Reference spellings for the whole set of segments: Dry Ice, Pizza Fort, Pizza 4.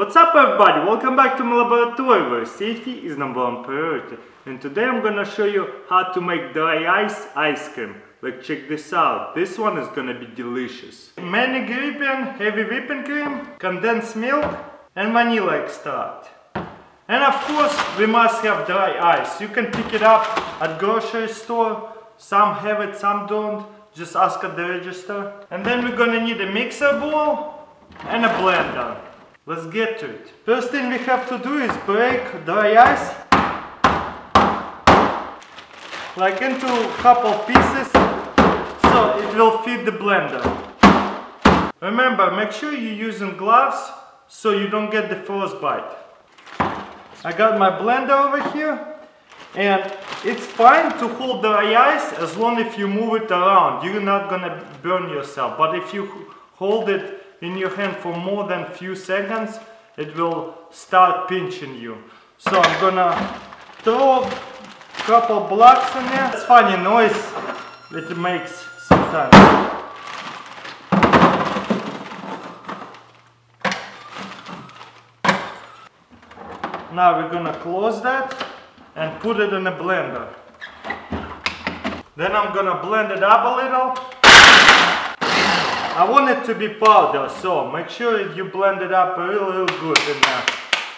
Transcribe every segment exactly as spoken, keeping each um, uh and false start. What's up everybody, welcome back to my laboratory where safety is number one priority, and today I'm gonna show you how to make dry ice ice cream. Like, check this out, this one is gonna be delicious. Manigripian, heavy whipping cream, condensed milk and vanilla extract. And of course we must have dry ice. You can pick it up at grocery store, some have it, some don't, just ask at the register. And then we're gonna need a mixer bowl and a blender. Let's get to it. First thing we have to do is break dry ice like into a couple pieces so it will fit the blender. Remember, make sure you're using gloves so you don't get the frostbite. I got my blender over here, and it's fine to hold dry ice as long as you move it around. You're not gonna burn yourself, but if you hold it in your hand for more than a few seconds, it will start pinching you. So I'm gonna throw a couple blocks in there. It's funny noise that it makes sometimes. Now we're gonna close that and put it in a blender. Then I'm gonna blend it up a little. I want it to be powder, so make sure you blend it up real, real good in there.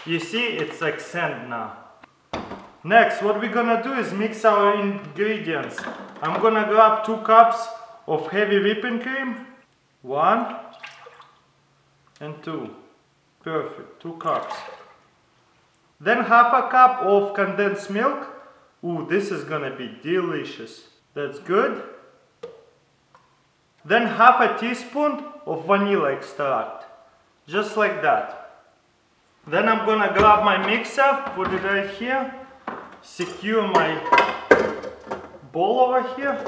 You see, it's like sand now. Next, what we're gonna do is mix our ingredients. I'm gonna grab two cups of heavy whipping cream. One and two. Perfect, two cups. Then half a cup of condensed milk. Ooh, this is gonna be delicious. That's good. Then half a teaspoon of vanilla extract, just like that. Then I'm gonna grab my mixer, put it right here, secure my bowl over here,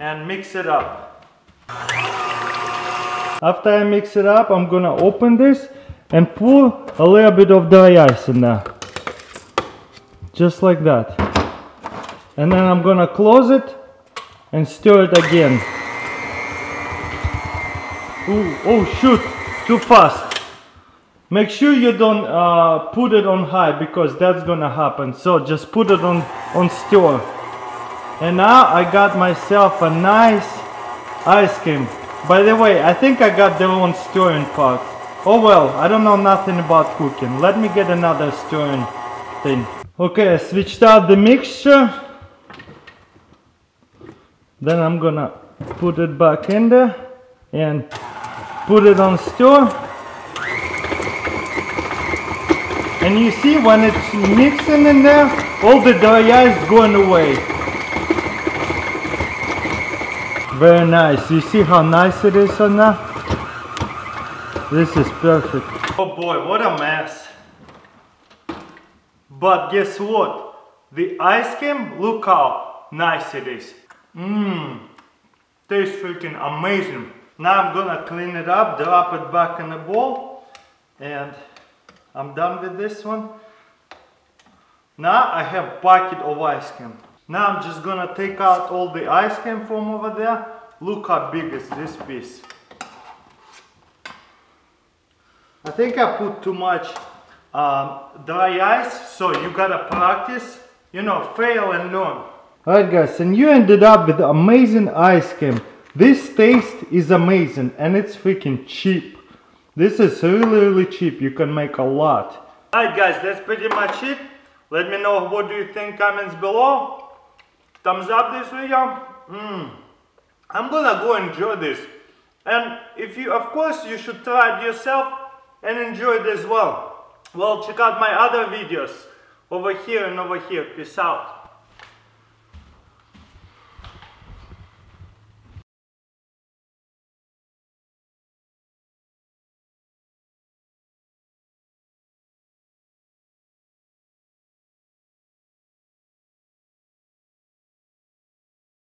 and mix it up. After I mix it up, I'm gonna open this and pour a little bit of dry ice in there, just like that. And then I'm gonna close it and stir it again. Ooh, oh shoot, too fast. Make sure you don't uh, put it on high, because that's gonna happen. So just put it on, on stir. And now I got myself a nice ice cream. By the way, I think I got the wrong stirring part. Oh well, I don't know nothing about cooking. Let me get another stirring thing. Okay, I switched out the mixture. Then I'm gonna put it back in there and put it on stir. And you see, when it's mixing in there, all the dry ice is going away. Very nice. You see how nice it is on that? This is perfect. Oh boy, what a mess. But guess what? The ice cream, look how nice it is. Mmm, tastes freaking amazing. Now I'm gonna clean it up, drop it back in the bowl, and I'm done with this one. Now I have a bucket of ice cream. Now I'm just gonna take out all the ice cream from over there. Look how big is this piece. I think I put too much um, dry ice, so you gotta practice, you know, fail and learn. Alright guys, and you ended up with amazing ice cream. This taste is amazing, and it's freaking cheap. This is really, really cheap. You can make a lot. Alright guys, that's pretty much it. Let me know what do you think, comments below. Thumbs up this video. Mm. I'm gonna go enjoy this. And if you, of course, you should try it yourself and enjoy it as well. Well, check out my other videos over here and over here. Peace out.